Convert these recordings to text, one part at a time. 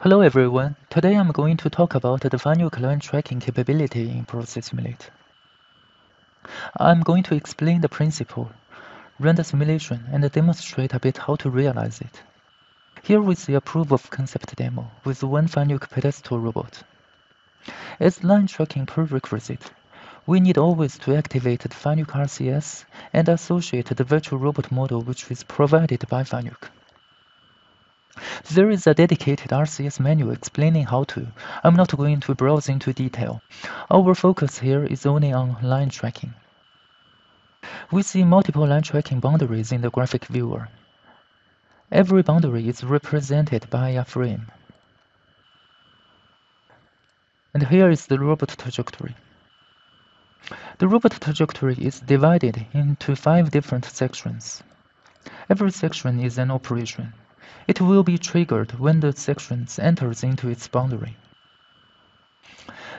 Hello everyone, today I'm going to talk about the FANUC client tracking capability in Process Simulate. I'm going to explain the principle, run the simulation, and demonstrate a bit how to realize it. Here is a proof of concept demo with one FANUC pedestal robot. As line tracking prerequisite, we need always to activate the FANUC RCS and associate the virtual robot model which is provided by FANUC. There is a dedicated RCS menu explaining how to. I'm not going to browse into detail. Our focus here is only on line tracking. We see multiple line tracking boundaries in the graphic viewer. Every boundary is represented by a frame. And here is the robot trajectory. The robot trajectory is divided into 5 different sections. Every section is an operation. It will be triggered when the section enters into its boundary.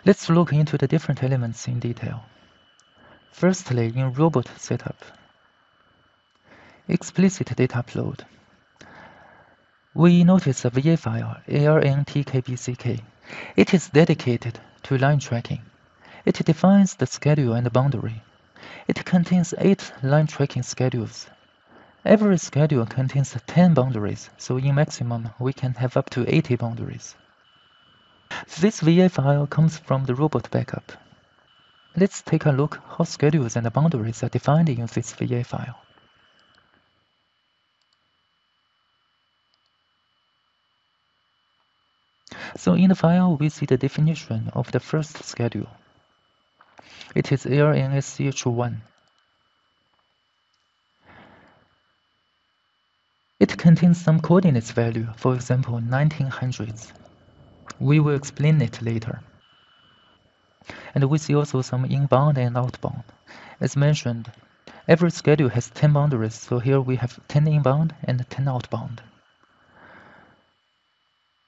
Let's look into the different elements in detail. Firstly, in robot setup, explicit data upload, we notice a VA file, ARNTKPCK. It is dedicated to line tracking. It defines the schedule and the boundary. It contains 8 line tracking schedules. Every schedule contains 10 boundaries, so in maximum we can have up to 80 boundaries. This VA file comes from the robot backup. Let's take a look how schedules and boundaries are defined in this VA file. So in the file we see the definition of the first schedule. It is ARNSCH1. It contains some coordinates value, for example 1900s. We will explain it later. And we see also some inbound and outbound. As mentioned, every schedule has 10 boundaries, so here we have 10 inbound and 10 outbound.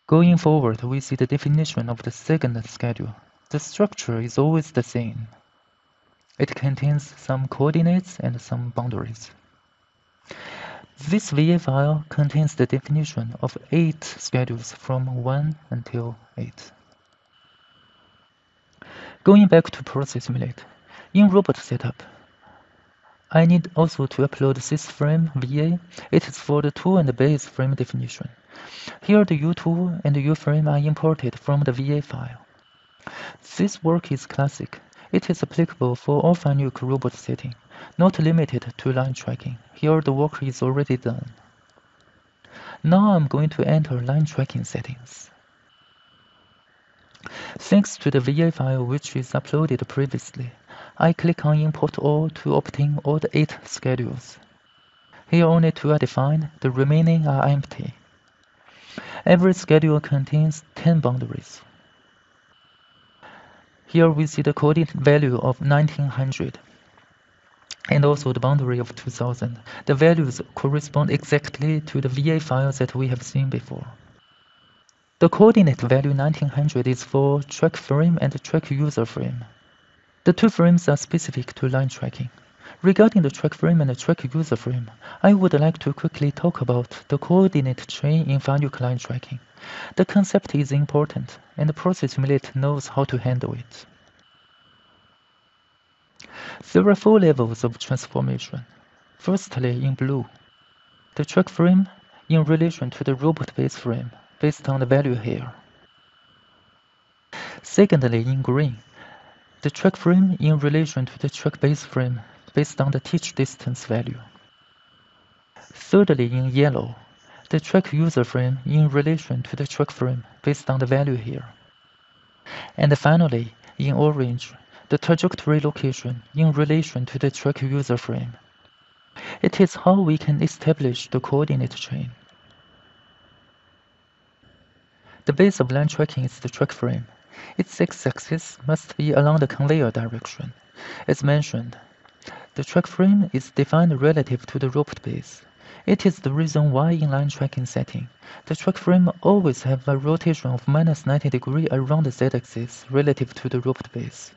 Going forward, we see the definition of the second schedule. The structure is always the same. It contains some coordinates and some boundaries. This VA file contains the definition of 8 schedules from 1 until 8. Going back to Process Simulate, in robot setup, I need also to upload SysFrame VA. It is for the tool and the base frame definition. Here the Utool and the Uframe are imported from the VA file. This work is classic. It is applicable for all FANUC robot setting, not limited to line tracking. Here the work is already done. Now I'm going to enter line tracking settings. Thanks to the VA file which is uploaded previously, I click on Import All to obtain all the 8 schedules. Here only 2 are defined, the remaining are empty. Every schedule contains 10 boundaries. Here we see the coordinate value of 1900 and also the boundary of 2000. The values correspond exactly to the VA files that we have seen before. The coordinate value 1900 is for track frame and track user frame. The 2 frames are specific to line tracking. Regarding the track frame and the track user frame, I would like to quickly talk about the coordinate chain in FANUC line tracking. The concept is important, and the Process Simulate knows how to handle it. There are 4 levels of transformation. Firstly, in blue, the track frame in relation to the robot base frame, based on the value here. Secondly, in green, the track frame in relation to the track base frame, based on the teach distance value. Thirdly, in yellow, the track user frame in relation to the track frame based on the value here. And finally, in orange, the trajectory location in relation to the track user frame. It is how we can establish the coordinate chain. The base of line tracking is the track frame. Its x-axis must be along the conveyor direction. As mentioned, the track frame is defined relative to the robot base. It is the reason why in line tracking setting, the track frame always have a rotation of -90 degrees around the z-axis relative to the robot base.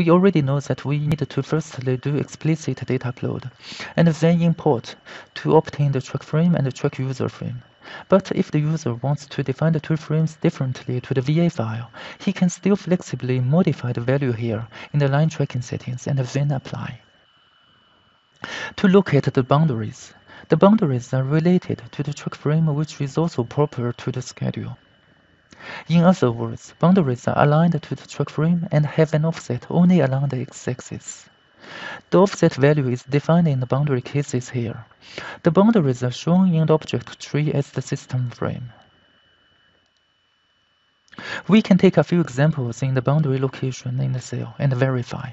we already know that we need to firstly do explicit data upload and then import to obtain the track frame and the track user frame. But if the user wants to define the two frames differently to the VA file, he can still flexibly modify the value here in the line tracking settings and then apply. To look at the boundaries are related to the track frame, which is also proper to the schedule. In other words, boundaries are aligned to the track frame and have an offset only along the x-axis. The offset value is defined in the boundary cases here. The boundaries are shown in the object tree as the system frame. We can take a few examples in the boundary location in the cell and verify.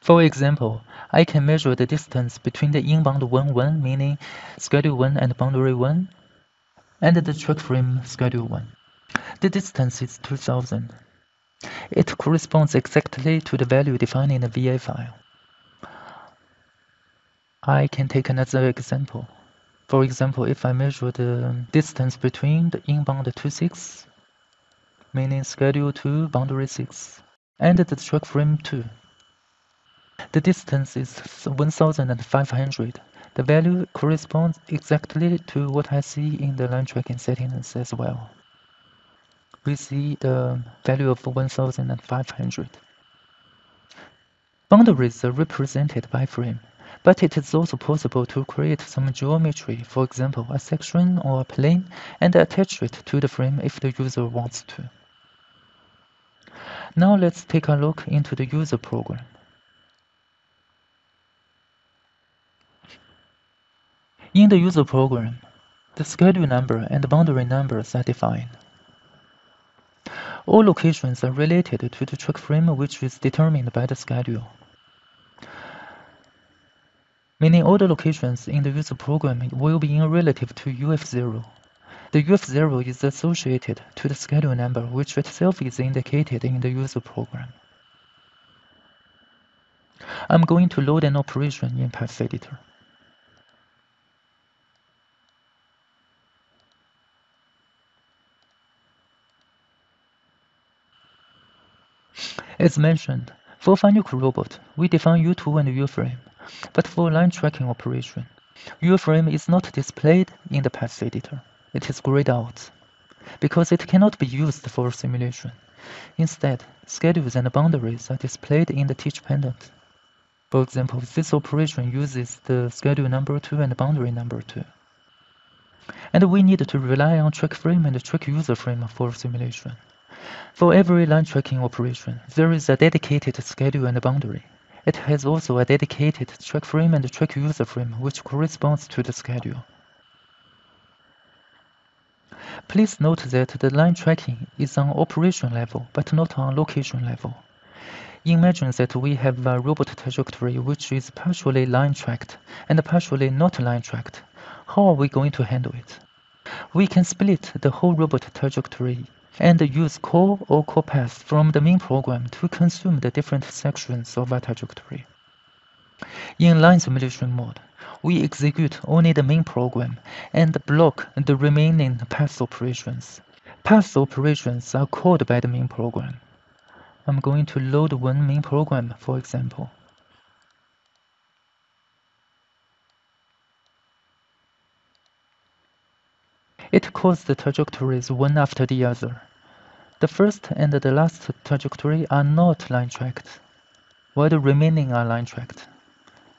For example, I can measure the distance between the inbound 1-1, meaning schedule 1 and boundary 1, and the track frame schedule 1. The distance is 2000. It corresponds exactly to the value defined in the VA file. I can take another example. For example, if I measure the distance between the inbound 2-6, meaning schedule 2, boundary 6, and the track frame 2. The distance is 1500. The value corresponds exactly to what I see in the line tracking settings as well. We see the value of 1500. Boundaries are represented by frame, but it is also possible to create some geometry, for example, a section or a plane, and attach it to the frame if the user wants to. Now let's take a look into the user program. In the user program, the schedule number and the boundary numbers are defined. All locations are related to the track frame, which is determined by the schedule. Meaning all the locations in the user program will be in relative to UF0. The UF0 is associated to the schedule number, which itself is indicated in the user program. I'm going to load an operation in Path Editor. As mentioned, for FANUC robot, we define Utool and Uframe, but for line tracking operation, Uframe is not displayed in the path editor. It is grayed out, because it cannot be used for simulation. Instead, schedules and boundaries are displayed in the teach pendant. For example, this operation uses the schedule number 2 and boundary number 2. And we need to rely on track frame and track user frame for simulation. For every line tracking operation, there is a dedicated schedule and boundary. It has also a dedicated track frame and track user frame, which corresponds to the schedule. Please note that the line tracking is on operation level, but not on location level. Imagine that we have a robot trajectory which is partially line tracked and partially not line tracked. How are we going to handle it? We can split the whole robot trajectory and use call or call path from the main program to consume the different sections of a trajectory. In line simulation mode, we execute only the main program and block the remaining path operations. Path operations are called by the main program. I'm going to load one main program, for example. It calls the trajectories one after the other. The first and the last trajectory are not line tracked, while the remaining are line tracked.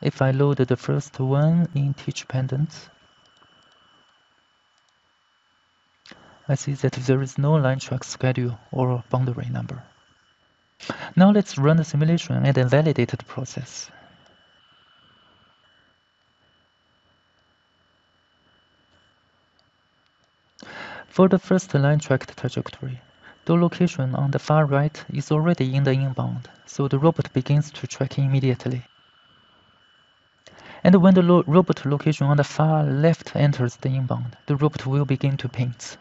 If I load the first one in teach pendant, I see that there is no line track schedule or boundary number. Now let's run the simulation and validate the process. For the first line tracked trajectory, the location on the far right is already in the inbound, so the robot begins to track immediately. And when the robot location on the far left enters the inbound, the robot will begin to paint.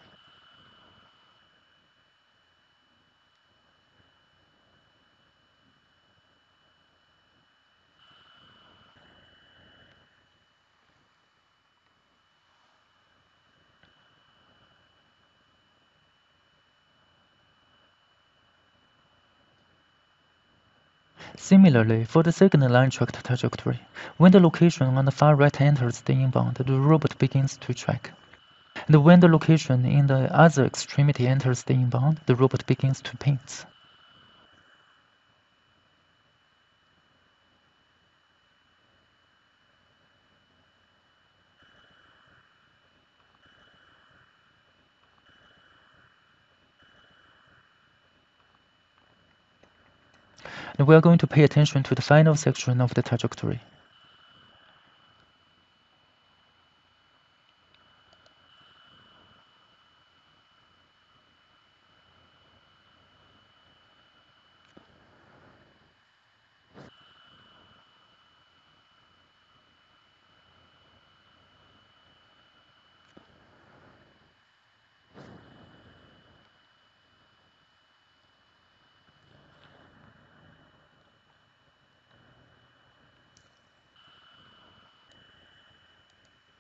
Similarly, for the second line tracked trajectory, when the location on the far right enters the inbound, the robot begins to track. And when the location in the other extremity enters the inbound, the robot begins to paint. And we are going to pay attention to the final section of the trajectory.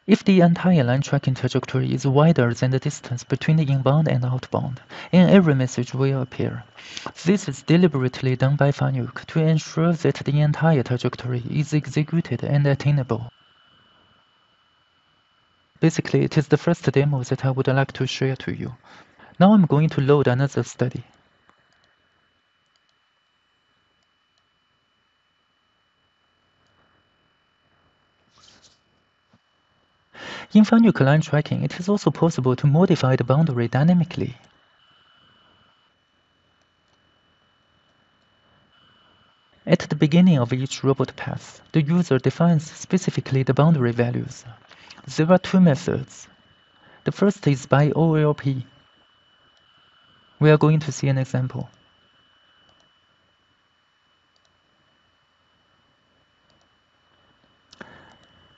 If the entire line tracking trajectory is wider than the distance between the inbound and outbound, an error message will appear. This is deliberately done by FANUC to ensure that the entire trajectory is executed and attainable. Basically, it is the first demo that I would like to share to you. Now I'm going to load another study. In FANUC line tracking, it is also possible to modify the boundary dynamically. At the beginning of each robot path, the user defines specifically the boundary values. There are two methods. The first is by OLP. We are going to see an example.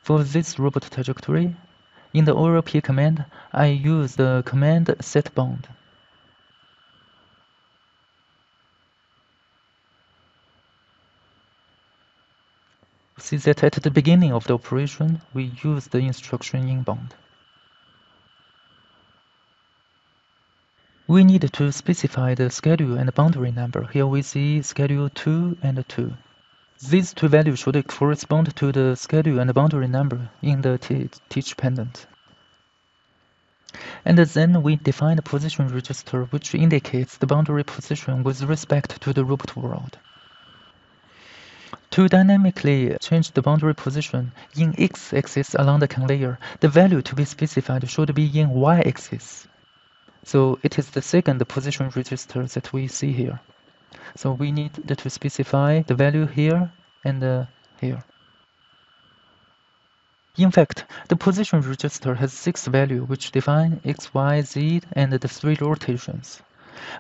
For this robot trajectory, in the ORP command, I use the command setBound. See that at the beginning of the operation, we use the instruction inbound. We need to specify the schedule and the boundary number. Here we see schedule 2 and 2. These two values should correspond to the schedule and the boundary number in the teach pendant. And then we define the position register, which indicates the boundary position with respect to the robot world. To dynamically change the boundary position in x-axis along the conveyor, the value to be specified should be in y-axis. So it is the second position register that we see here. So we need to specify the value here and here. In fact, the position register has 6 values which define x, y, z, and the 3 rotations.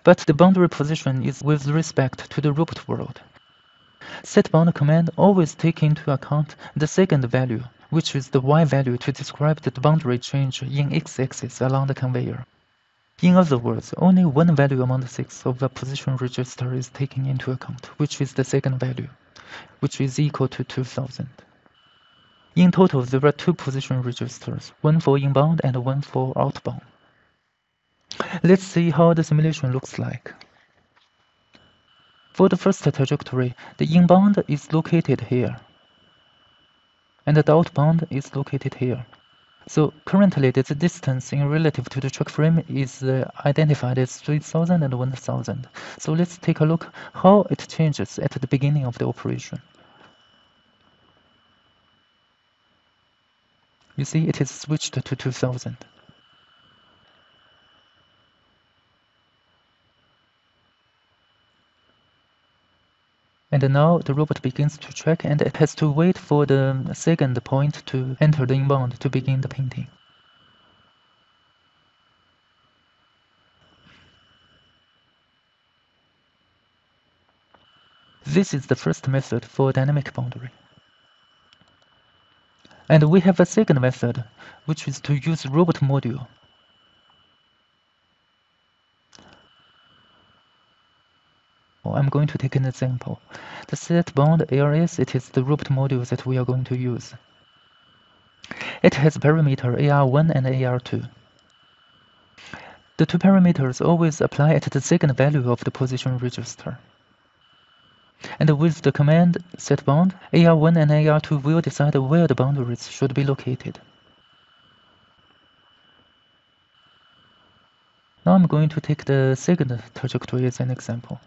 But the boundary position is with respect to the robot world. SetBound command always takes into account the second value, which is the y value to describe the boundary change in x-axis along the conveyor. In other words, only one value among the 6 of the position register is taken into account, which is the second value, which is equal to 2000. In total, there are 2 position registers, one for inbound and one for outbound. Let's see how the simulation looks like. For the first trajectory, the inbound is located here, and the outbound is located here. So currently, the distance in relative to the track frame is identified as 3000 and 1000. So let's take a look how it changes at the beginning of the operation. You see, it is switched to 2000. And now the robot begins to track, and it has to wait for the second point to enter the inbound to begin the painting. This is the first method for dynamic boundary. And we have a second method, which is to use robot module. I'm going to take an example. The setBound ARS, it is the robot module that we are going to use. It has parameter AR1 and AR2. The two parameters always apply at the second value of the position register. And with the command setBound, AR1 and AR2 will decide where the boundaries should be located. Now I'm going to take the second trajectory as an example.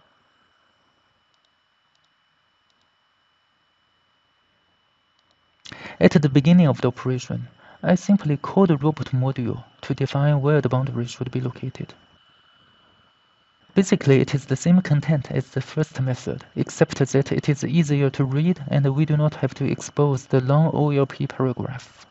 At the beginning of the operation, I simply call the robot module to define where the boundary should be located. Basically, it is the same content as the first method, except that it is easier to read and we do not have to expose the long OLP paragraph.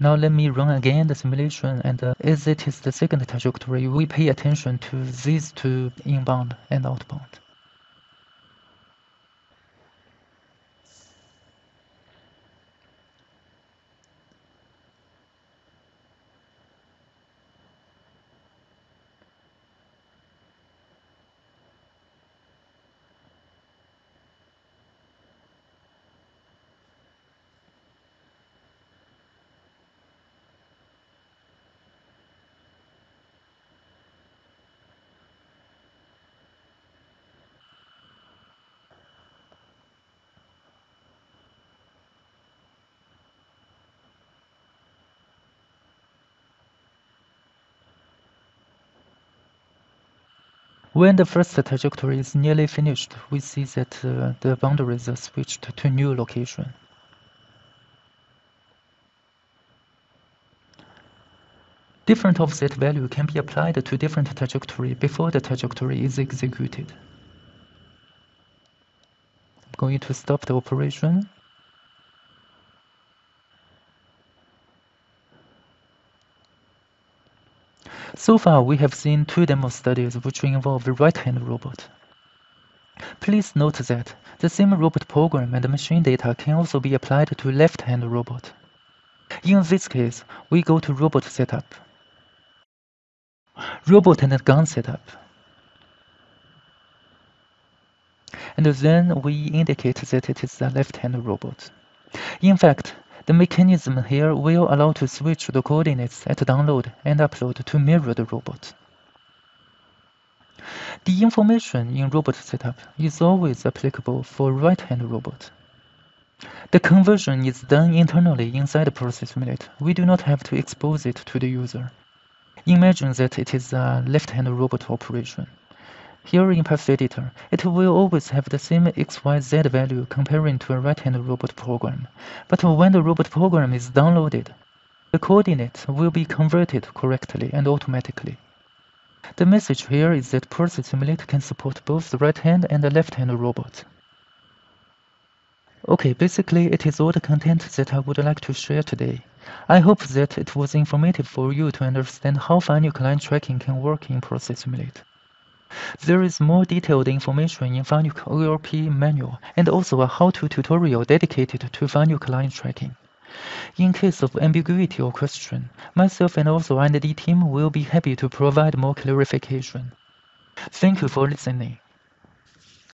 Now let me run again the simulation, and as it is the second trajectory, we pay attention to these two, inbound and outbound. When the first trajectory is nearly finished, we see that the boundaries are switched to a new location. Different offset value can be applied to different trajectory before the trajectory is executed. I'm going to stop the operation. So far, we have seen two demo studies which involve the right-hand robot. Please note that the same robot program and machine data can also be applied to left-hand robot. In this case, we go to robot setup, robot and gun setup, and then we indicate that it is a left-hand robot. In fact, the mechanism here will allow to switch the coordinates at download and upload to mirror the robot. The information in robot setup is always applicable for right-hand robot. The conversion is done internally inside Process Simulate. We do not have to expose it to the user. Imagine that it is a left-hand robot operation. Here in Path Editor, it will always have the same XYZ value comparing to a right-hand robot program. But when the robot program is downloaded, the coordinate will be converted correctly and automatically. The message here is that Process Simulate can support both the right-hand and the left-hand robot. Okay, basically it is all the content that I would like to share today. I hope that it was informative for you to understand how FANUC line tracking can work in Process Simulate. There is more detailed information in FANUC ORP manual and also a how-to tutorial dedicated to FANUC line tracking. In case of ambiguity or question, myself and also R&D team will be happy to provide more clarification. Thank you for listening.